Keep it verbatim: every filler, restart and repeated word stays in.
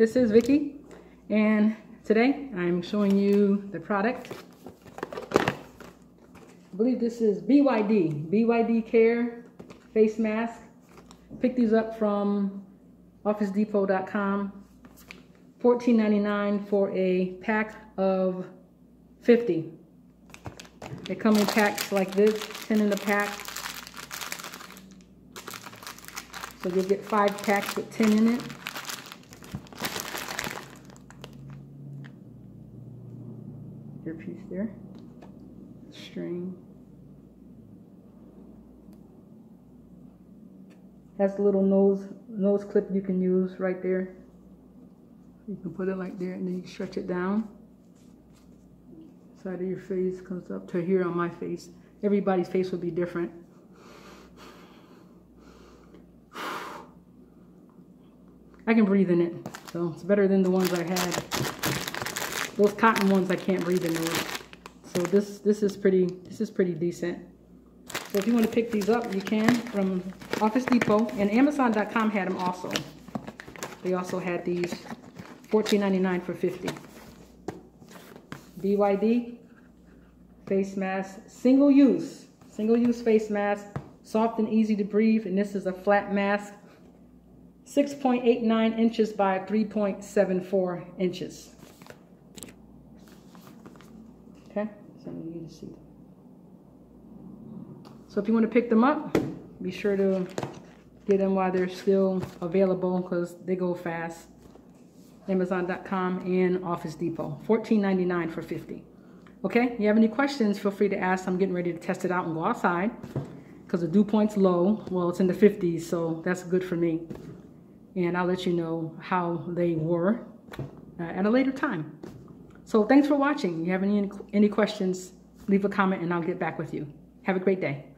This is Vicki, and today I'm showing you the product. I believe this is B Y D, B Y D Care face mask. Pick these up from office depot dot com. fourteen ninety-nine for a pack of fifty. They come in packs like this, ten in the pack. So you'll get five packs with ten in it. Your piece there, string. Has the little nose nose clip you can use right there. You can put it like there and then you stretch it down. Side of your face comes up to here on my face. Everybody's face will be different. I can breathe in it, so it's better than the ones I had. Those cotton ones, I can't breathe in those. So this this is pretty this is pretty decent. So if you want to pick these up, you can from Office Depot, and Amazon dot com had them also. They also had these fourteen ninety-nine for fifty. B Y D face mask, single use, single use face mask, soft and easy to breathe, and this is a flat mask. six point eight nine inches by three point seven four inches. Okay, so you need to see. So if you want to pick them up, be sure to get them while they're still available because they go fast. Amazon dot com and Office Depot, fourteen ninety-nine for fifty. Okay, you have any questions? Feel free to ask. I'm getting ready to test it out and go outside because the dew point's low. Well, it's in the fifties, so that's good for me. And I'll let you know how they were uh, at a later time. So thanks for watching. If you have any, any questions, leave a comment and I'll get back with you. Have a great day.